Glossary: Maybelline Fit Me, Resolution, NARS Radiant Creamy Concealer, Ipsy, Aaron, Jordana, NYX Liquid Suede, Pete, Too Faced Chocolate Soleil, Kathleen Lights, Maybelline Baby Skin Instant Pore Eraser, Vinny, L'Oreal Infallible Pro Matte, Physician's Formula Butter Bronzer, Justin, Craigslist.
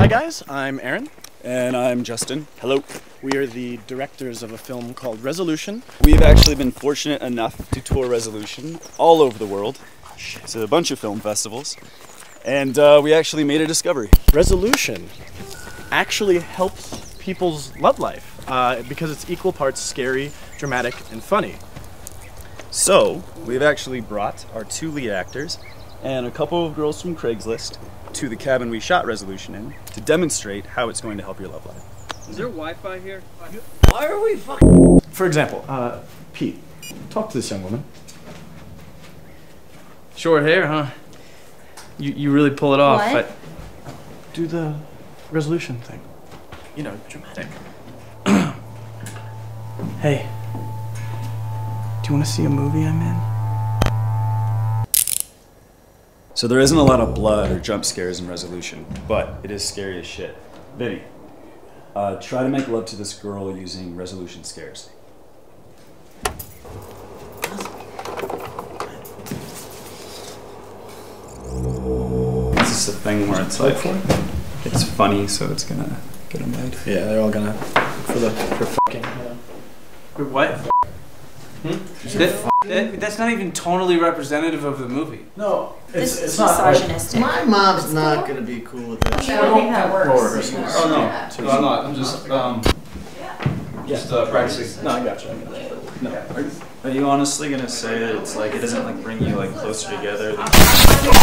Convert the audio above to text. Hi guys, I'm Aaron. And I'm Justin. Hello. We are the directors of a film called Resolution. We've actually been fortunate enough to tour Resolution all over the world. It's a bunch of film festivals. And we actually made a discovery. Resolution actually helps people's love life because it's equal parts scary, dramatic, and funny. So we've actually brought our two lead actors and a couple of girls from Craigslist to the cabin we shot Resolution in to demonstrate how it's going to help your love life. Is there Wi-Fi here? Why are we fucking... For example, Pete, talk to this young woman. Short hair, huh? You really pull it off. What? Do the Resolution thing. You know, dramatic. Hey, do you want to see a movie I'm in? So there isn't a lot of blood or jump scares in Resolution, but it is scary as shit. Vinny, try to make love to this girl using Resolution scares. This is the thing where it's like, it's funny, so it's gonna get them laid. Yeah, they're all gonna, for fucking. For what? That's not even tonally representative of the movie. No, it's not misogynistic. My mom's not going to be cool with that. I don't think that works. Oh no, yeah. No, I'm not. I'm just practicing. No, I got you. No. Are you honestly going to say that it's like it doesn't like bring you like closer together? Than